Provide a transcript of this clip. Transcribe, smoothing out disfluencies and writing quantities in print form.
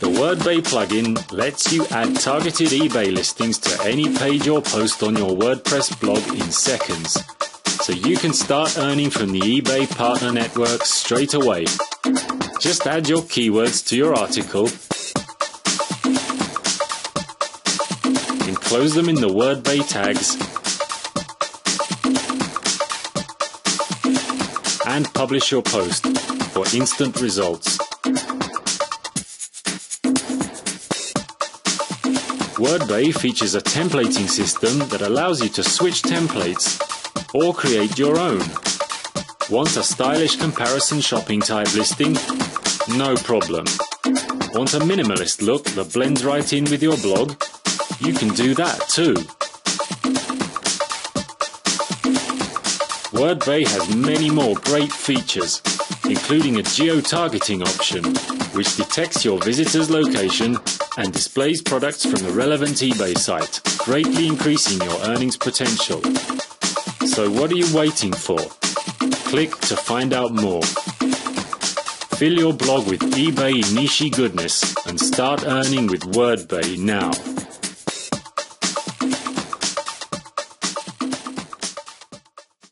The WordBay plugin lets you add targeted eBay listings to any page or post on your WordPress blog in seconds, so you can start earning from the eBay Partner Network straight away. Just add your keywords to your article and close them in the WordBay tags and publish your post for instant results. WordBay features a templating system that allows you to switch templates or create your own. Want a stylish comparison shopping type listing? No problem. Want a minimalist look that blends right in with your blog? You can do that too. WordBay has many more great features, including a geo-targeting option, which detects your visitor's location and displays products from the relevant eBay site, greatly increasing your earnings potential. So what are you waiting for? Click to find out more. Fill your blog with eBay niche goodness and start earning with WordBay now.